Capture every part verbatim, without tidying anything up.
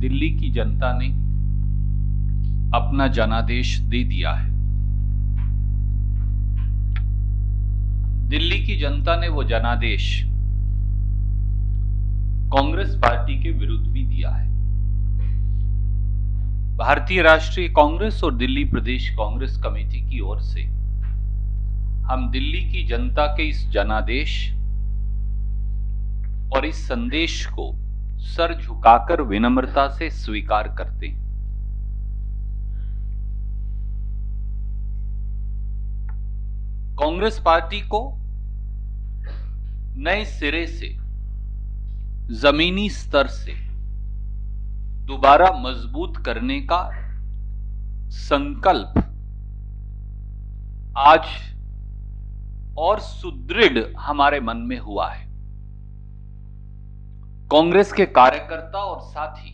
दिल्ली की जनता ने अपना जनादेश दे दिया है। दिल्ली की जनता ने वो जनादेश कांग्रेस पार्टी के विरुद्ध भी दिया है। भारतीय राष्ट्रीय कांग्रेस और दिल्ली प्रदेश कांग्रेस कमेटी की ओर से हम दिल्ली की जनता के इस जनादेश और इस संदेश को सर झुकाकर विनम्रता से स्वीकार करते हैं। कांग्रेस पार्टी को नए सिरे से, जमीनी स्तर से दोबारा मजबूत करने का संकल्प आज और सुदृढ़ हमारे मन में हुआ है। कांग्रेस के कार्यकर्ता और साथ ही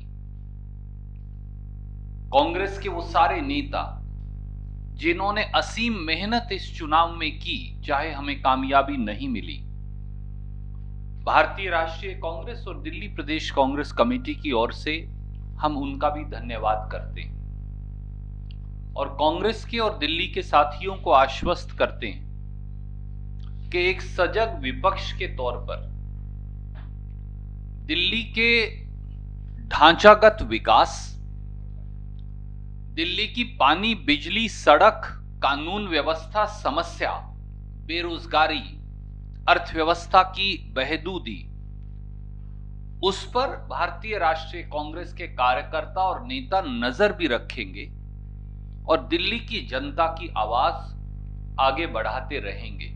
कांग्रेस के वो सारे नेता जिन्होंने असीम मेहनत इस चुनाव में की, चाहे हमें कामयाबी नहीं मिली, भारतीय राष्ट्रीय कांग्रेस और दिल्ली प्रदेश कांग्रेस कमेटी की ओर से हम उनका भी धन्यवाद करते हैं और कांग्रेस के और दिल्ली के साथियों को आश्वस्त करते हैं कि एक सजग विपक्ष के तौर पर दिल्ली के ढांचागत विकास, दिल्ली की पानी, बिजली, सड़क, कानून व्यवस्था समस्या, बेरोजगारी, अर्थव्यवस्था की बहदूदी, उस पर भारतीय राष्ट्रीय कांग्रेस के कार्यकर्ता और नेता नजर भी रखेंगे और दिल्ली की जनता की आवाज आगे बढ़ाते रहेंगे।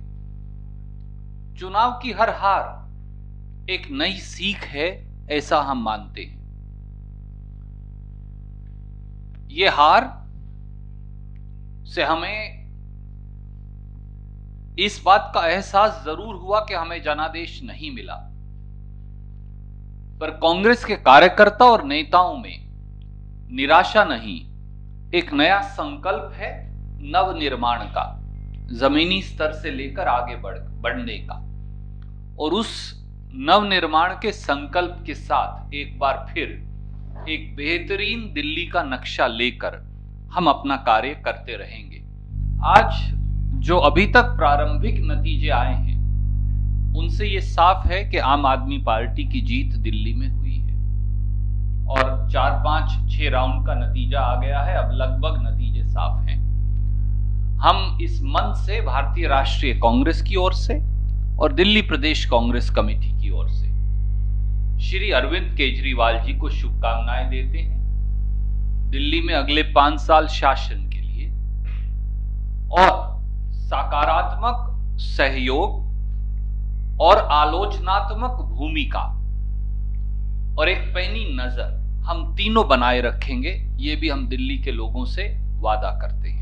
चुनाव की हर हार एक नई सीख है, ऐसा हम मानते हैं। ये हार से हमें इस बात का एहसास जरूर हुआ कि हमें जनादेश नहीं मिला, पर कांग्रेस के कार्यकर्ता और नेताओं में निराशा नहीं, एक नया संकल्प है नव निर्माण का, जमीनी स्तर से लेकर आगे बढ़ बढ़ने का। और उस नवनिर्माण के संकल्प के साथ एक बार फिर एक बेहतरीन दिल्ली का नक्शा लेकर हम अपना कार्य करते रहेंगे। आज जो अभी तक प्रारंभिक नतीजे आए हैं उनसे ये साफ है कि आम आदमी पार्टी की जीत दिल्ली में हुई है और चार पांच छह राउंड का नतीजा आ गया है। अब लगभग नतीजे साफ हैं। हम इस मन से भारतीय राष्ट्रीय कांग्रेस की ओर से और दिल्ली प्रदेश कांग्रेस कमेटी की ओर से श्री अरविंद केजरीवाल जी को शुभकामनाएं देते हैं दिल्ली में अगले पांच साल शासन के लिए और सकारात्मक सहयोग और आलोचनात्मक भूमिका और एक पैनी नजर हम तीनों बनाए रखेंगे, ये भी हम दिल्ली के लोगों से वादा करते हैं।